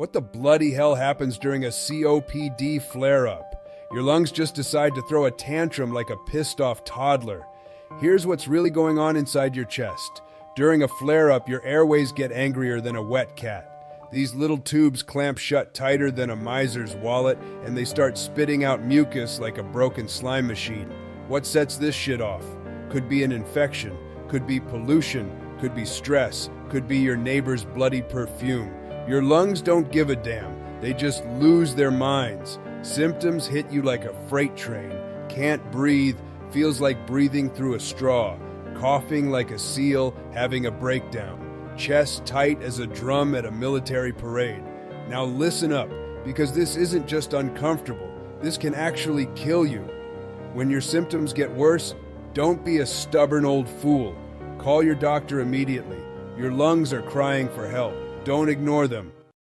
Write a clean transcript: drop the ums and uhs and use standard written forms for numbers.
What the bloody hell happens during a COPD flare-up? Your lungs just decide to throw a tantrum like a pissed-off toddler. Here's what's really going on inside your chest. During a flare-up, your airways get angrier than a wet cat. These little tubes clamp shut tighter than a miser's wallet, and they start spitting out mucus like a broken slime machine. What sets this shit off? Could be an infection, could be pollution, could be stress, could be your neighbor's bloody perfume. Your lungs don't give a damn, they just lose their minds. Symptoms hit you like a freight train. Can't breathe, feels like breathing through a straw. Coughing like a seal, having a breakdown. Chest tight as a drum at a military parade. Now listen up, because this isn't just uncomfortable. This can actually kill you. When your symptoms get worse, don't be a stubborn old fool. Call your doctor immediately. Your lungs are crying for help. Don't ignore them.